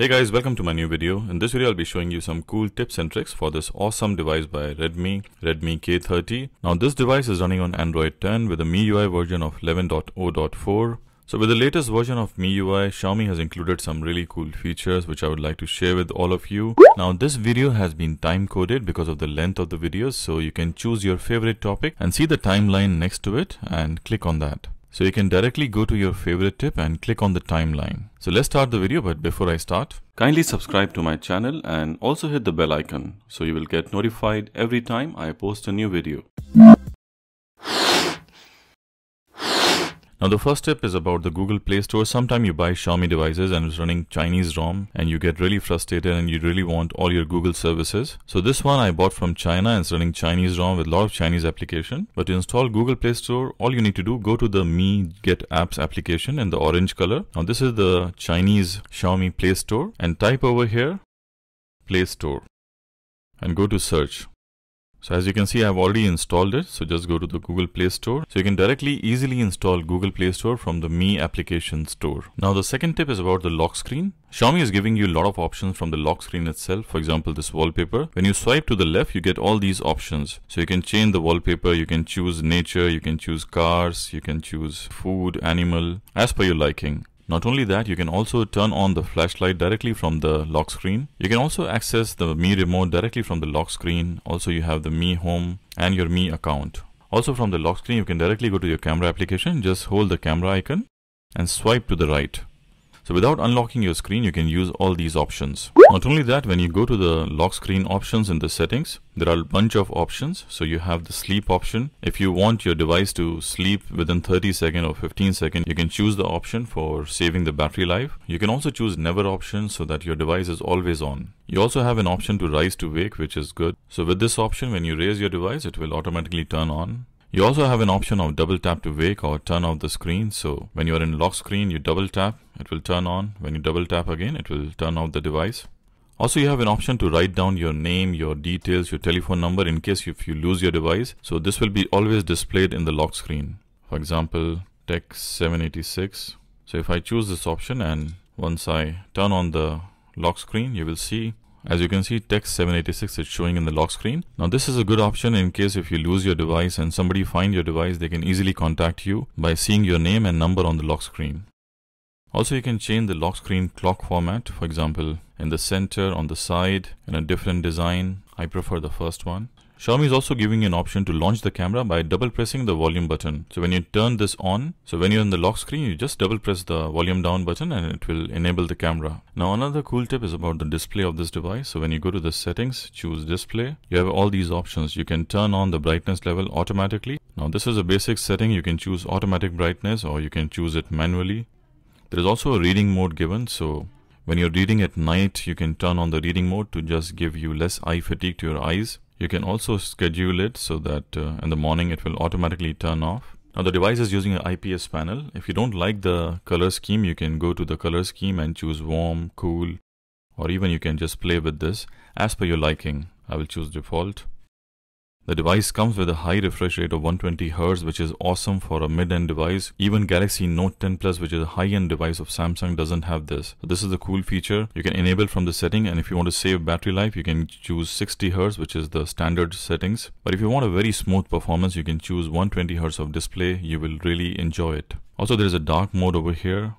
Hey guys, welcome to my new video. In this video, I'll be showing you some cool tips and tricks for this awesome device by Redmi K30. Now this device is running on Android 10 with a MIUI version of 11.0.4. So with the latest version of MIUI, Xiaomi has included some really cool features which I would like to share with all of you. Now this video has been time coded because of the length of the video, so you can choose your favorite topic and see the timeline next to it and click on that. So you can directly go to your favorite tip and click on the timeline. So let's start the video, but before I start, kindly subscribe to my channel and also hit the bell icon so you will get notified every time I post a new video. Now the first tip is about the Google Play Store. Sometime you buy Xiaomi devices and it's running Chinese ROM and you get really frustrated and you really want all your Google services. So this one I bought from China and it's running Chinese ROM with a lot of Chinese application. But to install Google Play Store, all you need to do, go to the Mi Get Apps application in the orange color. Now this is the Chinese Xiaomi Play Store and type over here Play Store and go to search. So as you can see, I've already installed it. So just go to the Google Play Store. So you can directly easily install Google Play Store from the Mi application store. Now the second tip is about the lock screen. Xiaomi is giving you a lot of options from the lock screen itself. For example, this wallpaper. When you swipe to the left, you get all these options. So you can change the wallpaper, you can choose nature, you can choose cars, you can choose food, animal, as per your liking. Not only that, you can also turn on the flashlight directly from the lock screen. You can also access the Mi Remote directly from the lock screen. Also, you have the Mi Home and your Mi account. Also from the lock screen, you can directly go to your camera application. Just hold the camera icon and swipe to the right. So without unlocking your screen, you can use all these options. Not only that, when you go to the lock screen options in the settings, there are a bunch of options. So you have the sleep option. If you want your device to sleep within 30 seconds or 15 seconds, you can choose the option for saving the battery life. You can also choose never option so that your device is always on. You also have an option to rise to wake, which is good. So with this option, when you raise your device, it will automatically turn on. You also have an option of double tap to wake or turn off the screen. So when you're in lock screen, you double tap, it will turn on. When you double tap again, it will turn off the device. Also, you have an option to write down your name, your details, your telephone number in case if you lose your device. So this will be always displayed in the lock screen. For example, Tech 786. So if I choose this option and once I turn on the lock screen, you will see, as you can see, Tech 786 is showing in the lock screen. Now this is a good option in case if you lose your device and somebody finds your device, they can easily contact you by seeing your name and number on the lock screen. Also, you can change the lock screen clock format, for example, in the center, on the side, in a different design. I prefer the first one. Xiaomi is also giving you an option to launch the camera by double pressing the volume button. So when you turn this on, so when you're in the lock screen, you just double press the volume down button and it will enable the camera. Now another cool tip is about the display of this device. So when you go to the settings, choose display, you have all these options. You can turn on the brightness level automatically. Now this is a basic setting. You can choose automatic brightness or you can choose it manually. There is also a reading mode given. So when you're reading at night, you can turn on the reading mode to just give you less eye fatigue to your eyes. You can also schedule it so that in the morning it will automatically turn off. Now the device is using an IPS panel. If you don't like the color scheme, you can go to the color scheme and choose warm, cool, or even you can just play with this as per your liking. I will choose default. The device comes with a high refresh rate of 120Hz, which is awesome for a mid-end device. Even Galaxy Note 10 Plus, which is a high-end device of Samsung, doesn't have this. So this is a cool feature. You can enable from the setting, and if you want to save battery life, you can choose 60Hz, which is the standard settings. But if you want a very smooth performance, you can choose 120Hz of display. You will really enjoy it. Also, there is a dark mode over here,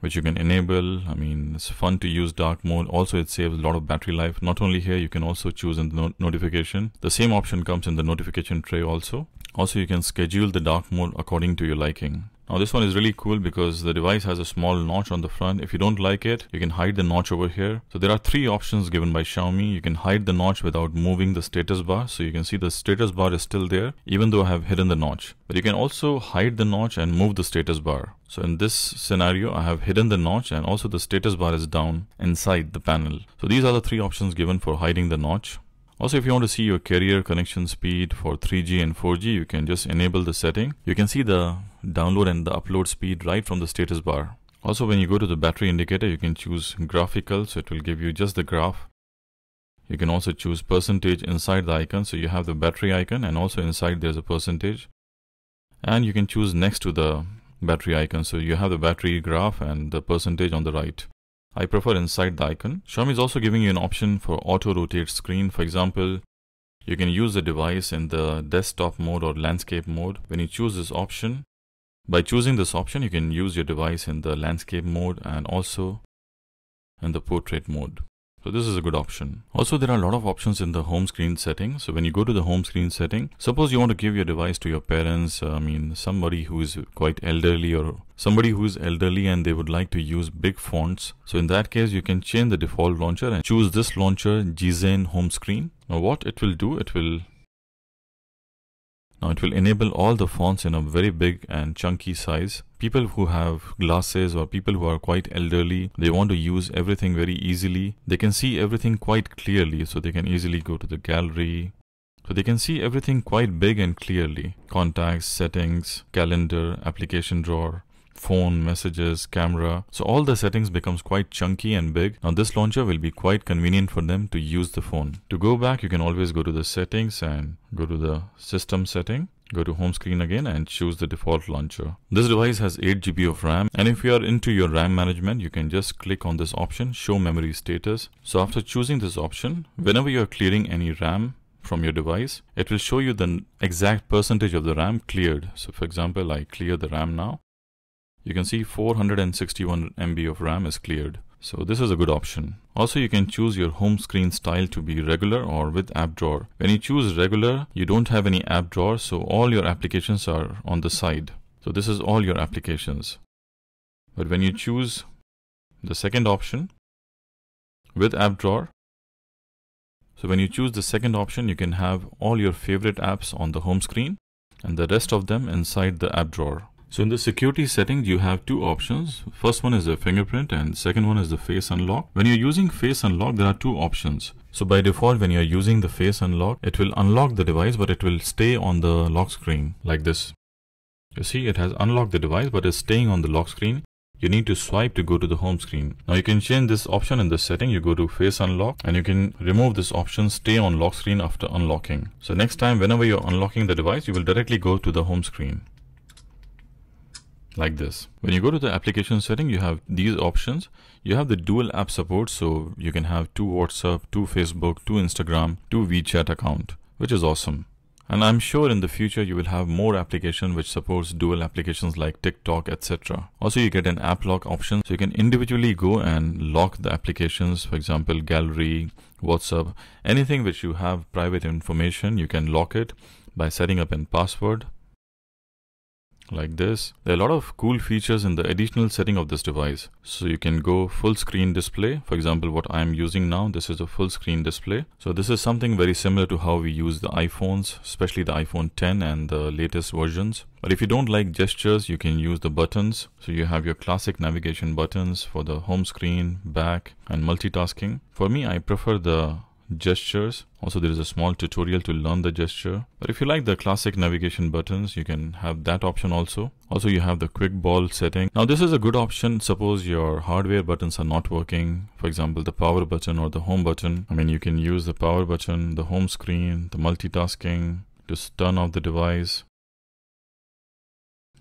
which you can enable. I mean, it's fun to use dark mode. Also, it saves a lot of battery life. Not only here, you can also choose in the notification. The same option comes in the notification tray also. Also, you can schedule the dark mode according to your liking. Now, this one is really cool because the device has a small notch on the front. If you don't like it, you can hide the notch over here. So there are three options given by Xiaomi. You can hide the notch without moving the status bar. So you can see the status bar is still there, even though I have hidden the notch. But you can also hide the notch and move the status bar. So in this scenario, I have hidden the notch and also the status bar is down inside the panel. So these are the three options given for hiding the notch. Also, if you want to see your carrier connection speed for 3G and 4G, you can just enable the setting. You can see the download and the upload speed right from the status bar. Also, when you go to the battery indicator, you can choose graphical, so it will give you just the graph. You can also choose percentage inside the icon, so you have the battery icon and also inside there's a percentage. And you can choose next to the battery icon, so you have the battery graph and the percentage on the right. I prefer inside the icon. Xiaomi is also giving you an option for auto rotate screen. For example, you can use the device in the desktop mode or landscape mode. When you choose this option, by choosing this option, you can use your device in the landscape mode and also in the portrait mode. So this is a good option. Also, there are a lot of options in the home screen setting. So when you go to the home screen setting, suppose you want to give your device to your parents, somebody who is quite elderly or somebody who is elderly and they would like to use big fonts. So in that case, you can change the default launcher and choose this launcher, GZen Home Screen. Now what it will do, it will enable all the fonts in a very big and chunky size. People who have glasses or people who are quite elderly, they want to use everything very easily. They can see everything quite clearly, so they can easily go to the gallery. So they can see everything quite big and clearly. Contacts, settings, calendar, application drawer, phone, messages, camera. So all the settings becomes quite chunky and big. Now this launcher will be quite convenient for them to use the phone. To go back, you can always go to the settings and go to the system setting. Go to home screen again and choose the default launcher. This device has 8 GB of RAM, and if you are into your RAM management, you can just click on this option, show memory status. So after choosing this option, whenever you are clearing any RAM from your device, it will show you the exact percentage of the RAM cleared. So for example, I clear the RAM now. You can see 461 MB of RAM is cleared. So this is a good option. Also, you can choose your home screen style to be regular or with app drawer. When you choose regular, you don't have any app drawer, so all your applications are on the side. So this is all your applications. But when you choose the second option, with app drawer, so when you choose the second option, you can have all your favorite apps on the home screen and the rest of them inside the app drawer. So in the security settings, you have two options. First one is the fingerprint and second one is the face unlock. When you're using face unlock, there are two options. So by default, when you're using the face unlock, it will unlock the device, but it will stay on the lock screen like this. You see, it has unlocked the device, but it's staying on the lock screen. You need to swipe to go to the home screen. Now you can change this option in the setting. You go to face unlock and you can remove this option, stay on lock screen after unlocking. So next time, whenever you're unlocking the device, you will directly go to the home screen. Like this. When you go to the application setting, you have these options. You have the dual app support, so you can have 2 WhatsApp, 2 Facebook, 2 Instagram, 2 WeChat account, which is awesome. And I'm sure in the future you will have more application which supports dual applications like TikTok, etc. Also, you get an app lock option, so you can individually go and lock the applications. For example, gallery, WhatsApp, anything which you have private information, you can lock it by setting up a password. Like this. There are a lot of cool features in the additional setting of this device. So you can go full screen display. For example, what I am using now, this is a full screen display. So this is something very similar to how we use the iPhones, especially the iPhone X and the latest versions. But if you don't like gestures, you can use the buttons. So you have your classic navigation buttons for the home screen, back, and multitasking. For me, I prefer the gestures. Also, there is a small tutorial to learn the gesture. But if you like the classic navigation buttons, you can have that option also. Also, you have the quick ball setting. Now, this is a good option. Suppose your hardware buttons are not working. For example, the power button or the home button. I mean, you can use the power button, the home screen, the multitasking, just turn off the device,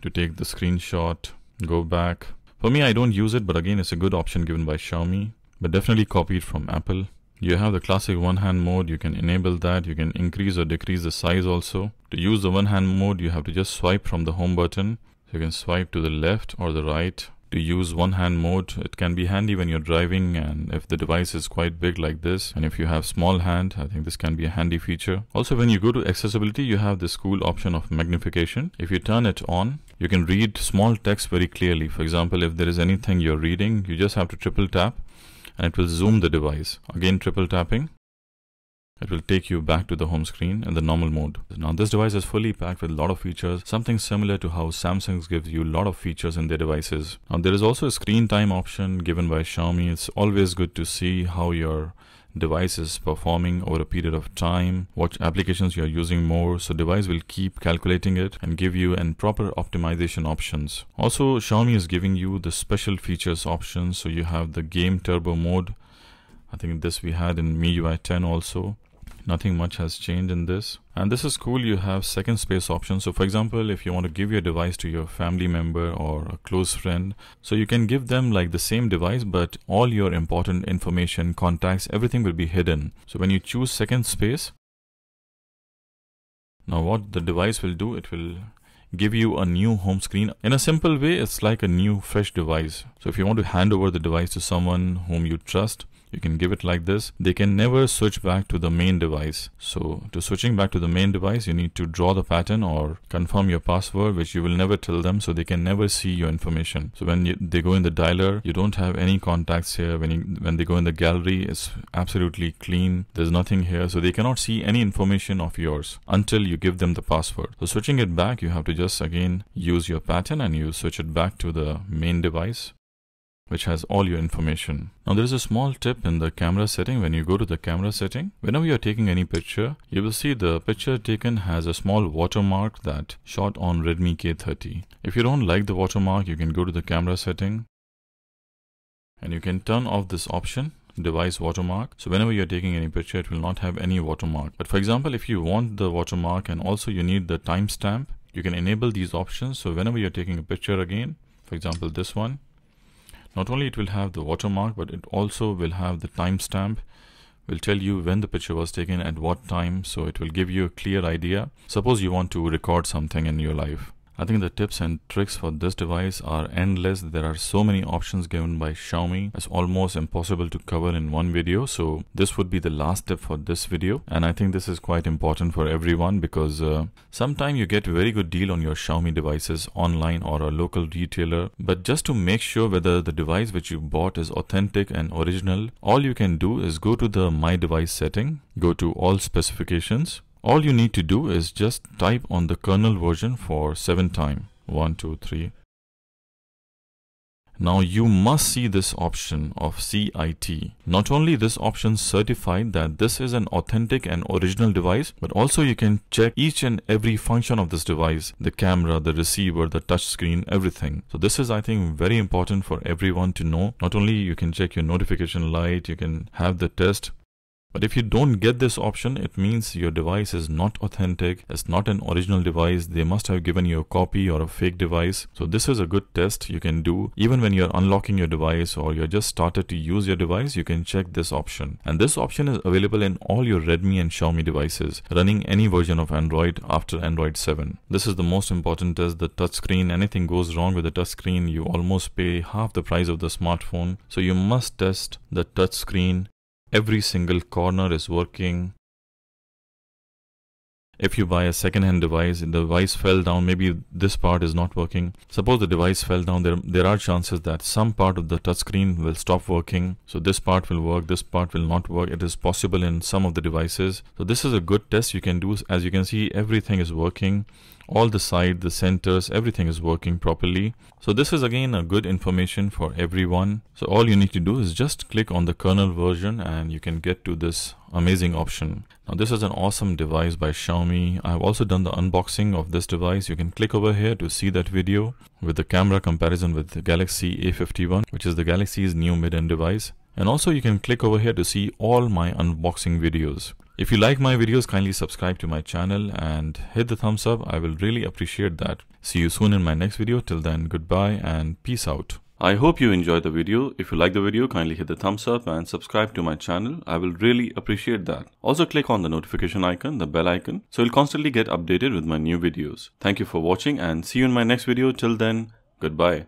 to take the screenshot, go back. For me, I don't use it, but again, it's a good option given by Xiaomi, but definitely copied from Apple. You have the classic one-hand mode, you can enable that, you can increase or decrease the size also. To use the one-hand mode, you have to just swipe from the home button. So you can swipe to the left or the right. To use one-hand mode, it can be handy when you're driving and if the device is quite big like this. And if you have small hand, I think this can be a handy feature. Also, when you go to accessibility, you have this cool option of magnification. If you turn it on, you can read small text very clearly. For example, if there is anything you're reading, you just have to triple tap. And it will zoom the device. Again, triple tapping. It will take you back to the home screen in the normal mode. Now, this device is fully packed with a lot of features, something similar to how Samsung gives you a lot of features in their devices. Now, there is also a screen time option given by Xiaomi. It's always good to see how your device is performing over a period of time, what applications you are using more, so device will keep calculating it and give you an proper optimization options. Also, Xiaomi is giving you the special features options, so you have the game turbo mode. I think this we had in MIUI 10 also. nothing much has changed in this. And this is cool, you have second space option. So for example, if you want to give your device to your family member or a close friend, so you can give them like the same device, but all your important information, contacts, everything will be hidden. So when you choose second space, now what the device will do, it will give you a new home screen. In a simple way, it's like a new fresh device. So if you want to hand over the device to someone whom you trust, you can give it like this. They can never switch back to the main device. So to switching back to the main device, you need to draw the pattern or confirm your password, which you will never tell them, so they can never see your information. So when they go in the dialer, you don't have any contacts here. When they go in the gallery, it's absolutely clean. There's nothing here. So they cannot see any information of yours until you give them the password. So switching it back, you have to just again use your pattern and you switch it back to the main device, which has all your information. Now there is a small tip in the camera setting. When you go to the camera setting, whenever you are taking any picture, you will see the picture taken has a small watermark that shot on Redmi K30. If you don't like the watermark, you can go to the camera setting and you can turn off this option, device watermark. So whenever you're taking any picture, it will not have any watermark. But for example, if you want the watermark and also you need the timestamp, you can enable these options. So whenever you're taking a picture again, for example this one, not only it will have the watermark, but it also will have the timestamp. Will tell you when the picture was taken at what time, so it will give you a clear idea. Suppose you want to record something in your life. I think the tips and tricks for this device are endless. There are so many options given by Xiaomi. It's almost impossible to cover in one video. So this would be the last tip for this video. And I think this is quite important for everyone because sometimes you get a very good deal on your Xiaomi devices online or a local retailer. But just to make sure whether the device which you bought is authentic and original, all you can do is go to the My Device setting, go to All Specifications. All you need to do is just type on the kernel version for 7 times. 1, 2, 3. Now you must see this option of CIT. Not only this option certified that this is an authentic and original device, but also you can check each and every function of this device, the camera, the receiver, the touch screen, everything. So this is, I think, very important for everyone to know. Not only you can check your notification light, you can have the test. But if you don't get this option, it means your device is not authentic, it's not an original device, they must have given you a copy or a fake device. So this is a good test you can do. Even when you're unlocking your device or you're just started to use your device, you can check this option. And this option is available in all your Redmi and Xiaomi devices, running any version of Android after Android 7. This is the most important test, the touchscreen. Anything goes wrong with the touchscreen, you almost pay half the price of the smartphone. So you must test the touchscreen. Every single corner is working. If you buy a second-hand device, the device fell down, maybe this part is not working. Suppose the device fell down, there are chances that some part of the touchscreen will stop working. So this part will work, this part will not work. It is possible in some of the devices. So this is a good test you can do. As you can see, everything is working. All the sides, the centers, everything is working properly. So this is again a good information for everyone. So all you need to do is just click on the kernel version and you can get to this amazing option. Now this is an awesome device by Xiaomi. I've also done the unboxing of this device. You can click over here to see that video with the camera comparison with the Galaxy A51, which is the Galaxy's new mid-end device. And also you can click over here to see all my unboxing videos. If you like my videos, kindly subscribe to my channel and hit the thumbs up. I will really appreciate that. See you soon in my next video. Till then, goodbye and peace out. I hope you enjoyed the video. If you like the video, kindly hit the thumbs up and subscribe to my channel. I will really appreciate that. Also click on the notification icon, the bell icon, so you'll constantly get updated with my new videos. Thank you for watching and see you in my next video. Till then, goodbye.